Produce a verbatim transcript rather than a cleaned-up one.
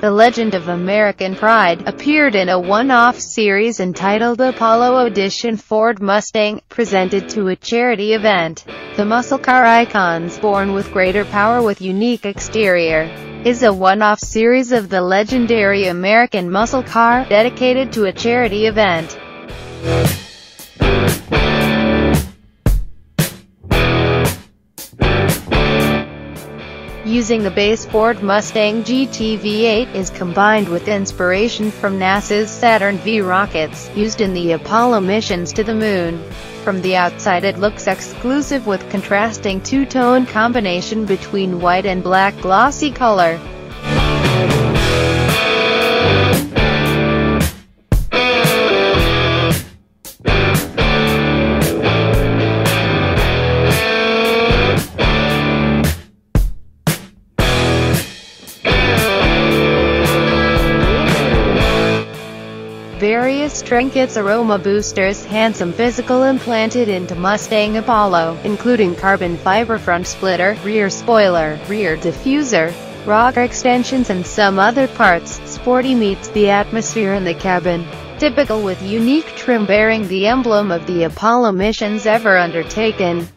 The Legend of American Pride appeared in a one-off series entitled Apollo Edition Ford Mustang, presented to a charity event. The muscle car icon's born with greater power with unique exterior is a one-off series of the legendary American muscle car, dedicated to a charity event. Using the base Ford Mustang G T V eight is combined with inspiration from NASA's Saturn V rockets, used in the Apollo missions to the Moon. From the outside it looks exclusive with contrasting two-tone combination between white and black glossy color. Various trinkets, aroma boosters, handsome physical implanted into Mustang Apollo, including carbon fiber front splitter, rear spoiler, rear diffuser, rocker extensions and some other parts. Sporty meets the atmosphere in the cabin, typical with unique trim bearing the emblem of the Apollo missions ever undertaken.